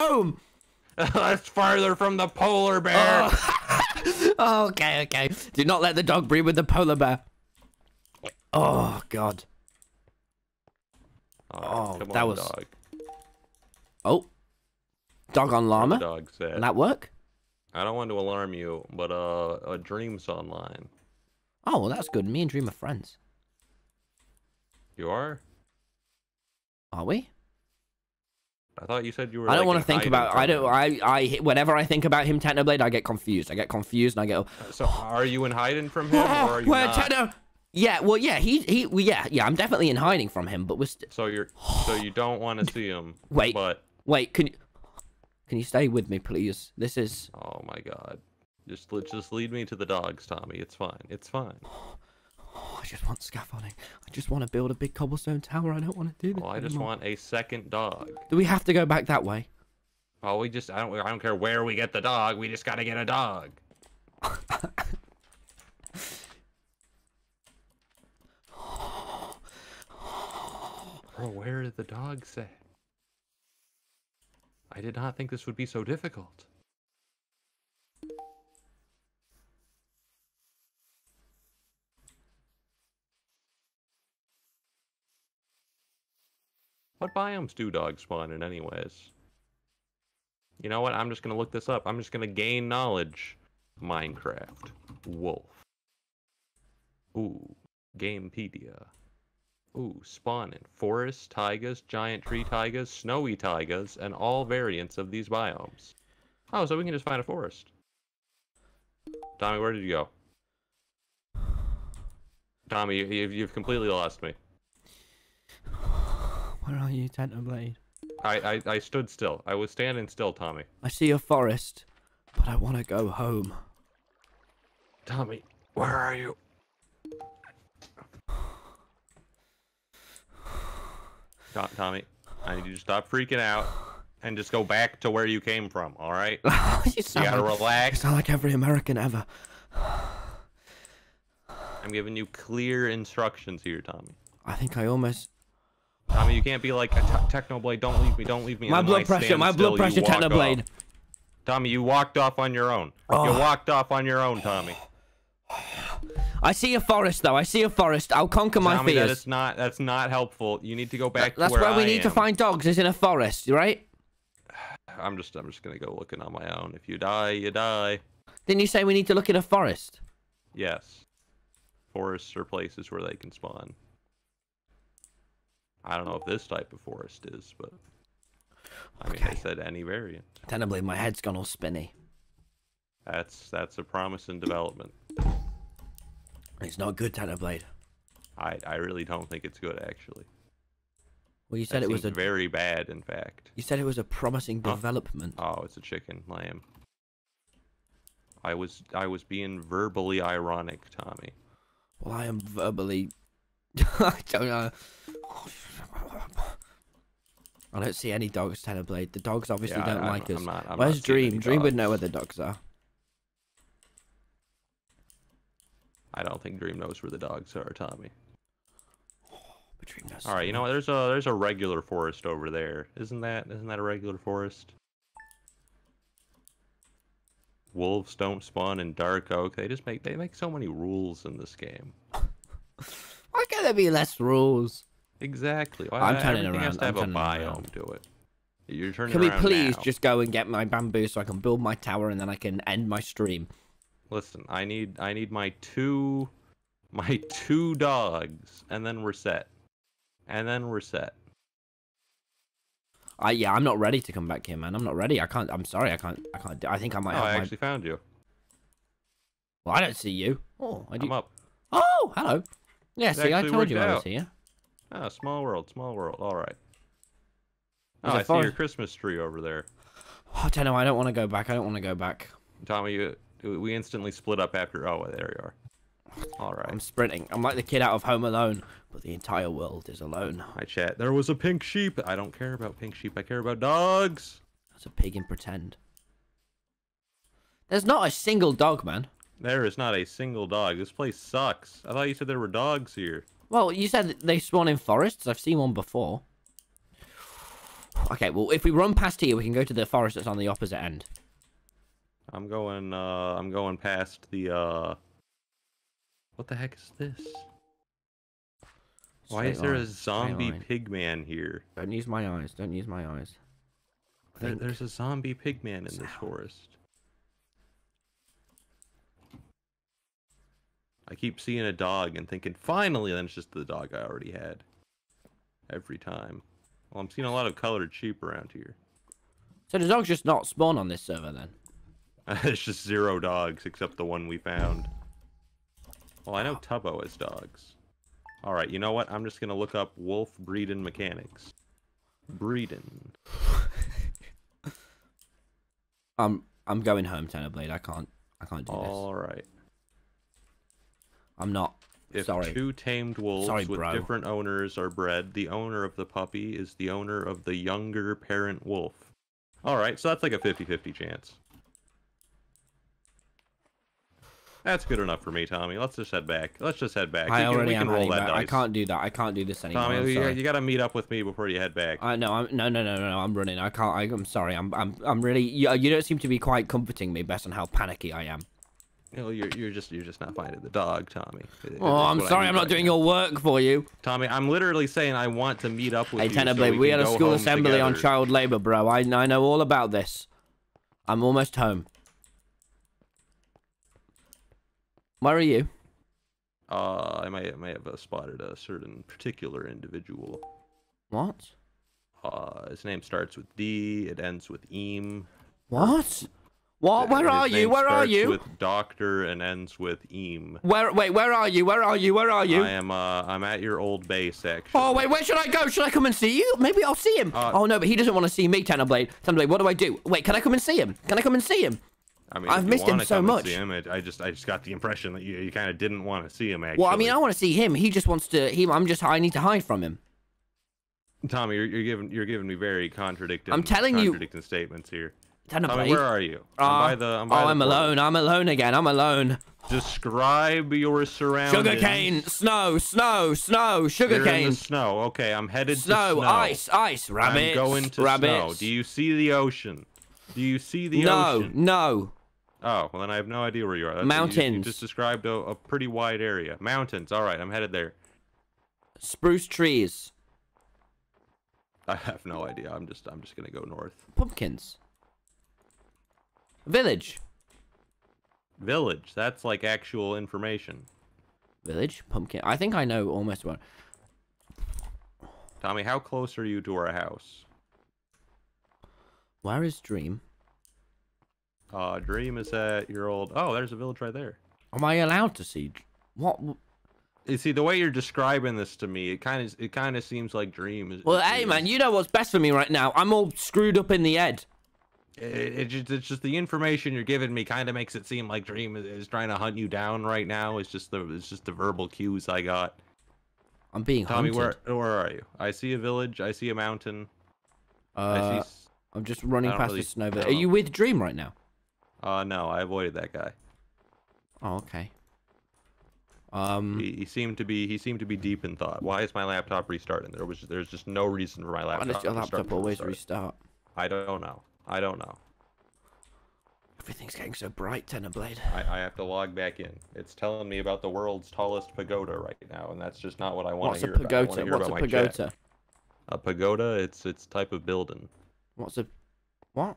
home. That's farther from the polar bear. Oh. Okay, okay. Do not let the dog breed with the polar bear. Oh, God. Oh, that on, was... Dog. Oh. Dog on llama? Dog said. Can that work? I don't want to alarm you, but a Dream's online. Oh, well, that's good. Me and Dream are friends. You are? Are we? I thought you said you were. I don't want to think about. I don't. I. Whenever I think about him, Technoblade, I get confused. And I go. So, are you in hiding from him, or are you not? Yeah. Well, yeah. Yeah. I'm definitely in hiding from him, but we're. So you're. So you don't want to see him. Wait. But. Wait. Can you? Can you stay with me, please? This is. Oh my God. Just lead me to the dogs, Tommy. It's fine. It's fine. Oh, I just want scaffolding. I just want to build a big cobblestone tower. I don't want to do this. Well, I just want a second dog. Do we have to go back that way? Oh, we just. I don't care where we get the dog. We just gotta get a dog. Bro, where did the dogs at? I did not think this would be so difficult. What biomes do dogs spawn in anyways? You know what? I'm just going to look this up. I'm just going to gain knowledge. Minecraft. Wolf. Ooh. Gamepedia. Ooh. Spawn in forests, taigas, giant tree taigas, snowy taigas, and all variants of these biomes. Oh, so we can just find a forest. Tommy, where did you go? Tommy, you've completely lost me. Where are you, Technoblade? I stood still. I was standing still, Tommy. I see a forest, but I want to go home. Tommy, where are you? Tommy, I need you to stop freaking out and just go back to where you came from, all right? You gotta relax. You sound like every American ever. I'm giving you clear instructions here, Tommy. I think I almost... Tommy, you can't be like, Technoblade, don't leave me, My blood pressure, Technoblade. Off. Tommy, you walked off on your own. Oh. You walked off on your own, Tommy. I see a forest, though. I see a forest. I'll conquer my fears. Tommy, that's not helpful. You need to go back to where I am. That's where we need to find dogs, is in a forest, right? I'm just going to go looking on my own. If you die, you die. Didn't you say we need to look in a forest? Yes. Forests are places where they can spawn. I don't know if this type of forest is, but I mean, they said any variant. Technoblade, my head's gone all spinny. That's a promising development. It's not good, Technoblade. I really don't think it's good, actually. Well, you said it was a very bad, in fact. You said it was a promising development. Oh, it's a chicken lamb. I was being verbally ironic, Tommy. Well, I am verbally. I don't know. I don't see any dogs, Technoblade. The dogs obviously don't like us. Where's Dream? Dream would know where the dogs are. I don't think Dream knows where the dogs are, Tommy. Oh, but Dream does. All right, you know what? There's a regular forest over there. Isn't that a regular forest? Wolves don't spawn in dark oak. They make so many rules in this game. Why can't there be less rules? Exactly. Well, I'm turning around. Has to have a biome to it. You're turning around. Can we please just go and get my bamboo so I can build my tower and then I can end my stream? Listen, I need my two dogs, and then we're set. Yeah, I'm not ready to come back here, man. I'm not ready. I'm sorry, I can't. I think I might. Oh, I actually found you. Well, I don't see you. Oh, I'm up. Oh, hello. Yeah, see, I told you I was here. Ah, small world, all right. Oh, I see your Christmas tree over there. Oh, Tenno, I don't want to go back. Tommy, we instantly split up after... Oh, there you are. All right. I'm sprinting. I'm like the kid out of Home Alone, but the entire world is alone. I chat. There was a pink sheep. I don't care about pink sheep. I care about dogs. That's a pig in pretend. There's not a single dog, man. There is not a single dog. This place sucks. I thought you said there were dogs here. Well, you said they spawn in forests. I've seen one before. Okay, well, if we run past here, we can go to the forest that's on the opposite end. I'm going past the, What the heck is this? Straight Why is there a zombie pigman here? Don't use my eyes. Don't use my eyes. There's a zombie pigman in this forest. I keep seeing a dog and thinking, finally, then it's just the dog I already had. Every time. Well, I'm seeing a lot of colored sheep around here. So the dogs just not spawn on this server, then? It's just zero dogs, except the one we found. Well, I know Tubbo has dogs. Alright, you know what? I'm just going to look up wolf breeding mechanics. Breeding. I'm going home, Technoblade. I can't do this. Alright. I'm not. If Sorry. Two tamed wolves Sorry, with different owners are bred, the owner of the puppy is the owner of the younger parent wolf. Alright, so that's like a 50-50 chance. That's good enough for me, Tommy. Let's just head back. We can roll that dice. I can't do that. I can't do this anymore. Tommy, you gotta meet up with me before you head back. No, I'm running. I can't. I'm sorry. I'm really. You don't seem to be quite comforting me based on how panicky I am. No, you're just not finding the dog, Tommy. Oh, I'm sorry, I'm not doing your work for you, Tommy. I'm literally saying I want to meet up with you. Hey, Technoblade, we had a school assembly on child labor, bro. I know all about this. I'm almost home. Where are you? I might have spotted a certain particular individual. What? His name starts with D. It ends with eem. What? What? Where are you? Where are you? With doctor and ends with eem. Where? Wait. Where are you? Where are you? Where are you? I'm at your old base, actually. Oh wait. Where should I go? Should I come and see you? Maybe I'll see him. Oh no, but he doesn't want to see me, Technoblade. Technoblade, what do I do? Wait. Can I come and see him? Can I come and see him? I mean, I've missed him so much. I just got the impression that you kind of didn't want to see him. Actually. Well, I mean, I want to see him. He just wants to. I need to hide from him. Tommy, you're giving me very contradicting. I'm telling you, contradicting statements here. Tommy, where are you? I'm alone. I'm alone again. I'm alone. Describe your surroundings. Sugarcane, snow, sugarcane. Snow. Okay, I'm headed to snow. Ice, rabbits. I'm going to snow. Do you see the ocean? Do you see the ocean? No. Oh, well then I have no idea where you are. That's mountains. You just described a pretty wide area. Mountains. All right, I'm headed there. Spruce trees. I have no idea. I'm just gonna go north. Pumpkins. Village. Village. That's like actual information. Village, pumpkin. I think I know almost one. Tommy, how close are you to our house? Where is Dream? Dream is at your old... Oh, there's a village right there. Am I allowed to see... What? You see, the way you're describing this to me, it kind of seems like Dream is... Well, hey, man, you know what's best for me right now. I'm all screwed up in the head. It's just the information you're giving me kind of makes it seem like Dream is trying to hunt you down right now. It's just the verbal cues I got. I'm being hunted. Tommy, where are you? I see a village. I see a mountain. I see... I'm just running past the snow. Are you with Dream right now? No, I avoided that guy. Oh, okay. He seemed to be deep in thought. Why is my laptop restarting? There's just no reason for my laptop. Why does your laptop always restart? I don't know. Everything's getting so bright, Technoblade. I have to log back in. It's telling me about the world's tallest pagoda right now, and that's just not what I want to hear about. What's a pagoda? What's a pagoda? A pagoda, it's type of building. What?